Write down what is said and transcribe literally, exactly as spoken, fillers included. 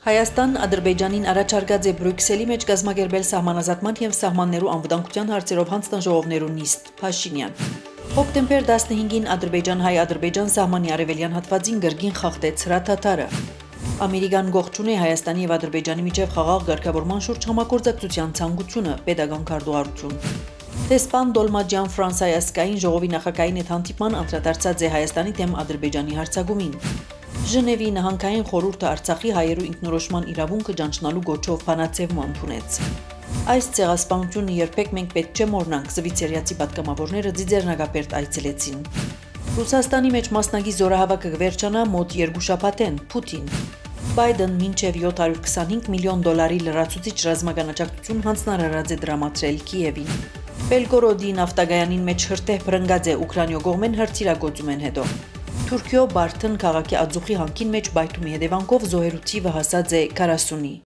Հայաստան, Ադրբեջանին առաջարկած է Բրյուսելի մեջ գազմագերբել սահմանազատման և սահմաններու անվտանգության հարցերով հանձնան ժողովներու նիստ, Փաշինյան։ Հոկտեմբեր տասնհինգին Ադրբեջան-Հայ-Ադրբեջան սահմանի արևելյան հատվածին գրգին խախտեց հրադադարը։ Ամերիկան գողջուն է Հայաստանի և Ադրբեջանի միջև խաղաղ ղեկավարման շուրջ համագործակցության ցանկությունը, Պետական քարտուղարություն։ Տեսփան Դոլմաջյան ֆրանսայասկային ժողովի նախագահին հետ հանդիպման անդրադարձած է Հայաստանի դեմ Ադրբեջանի հարձակումին։ Ժնևի նահանգային խորհուրդը Արցախի հայերու ինքնորոշման իրավունքը ճանչնալու գոչով բանաձևում ընդունեց։ Այս ցեղասպանությունը երբեք մենք պետք չէ մոռանանք, Շվեյցարիացի պատգամավորները Ձիձեռնագաբերդ այցելեցին։ Ռուսաստանի մեջ մասնագի զորահավաքը կվերջանա մոտ երկու շաբաթեն, Պուտին։ Բայդեն մինչև յոթ հարյուր քսանհինգ միլիոն դոլարի լրացուցիչ ռազմական աջակցություն հանձնարարած է դրամատրել Կիևին։ Բելգորոդի նավթագայանին մեջ հրտեհ բռնկած է Ուկրաինայու կողմեն հրթիռագործում են հետո։ Թուրքիո Բարթն քաղաքի ածուխի հանքին մեջ բայթումի հետևանքով զոհերու թիվը հասած է քառասունի։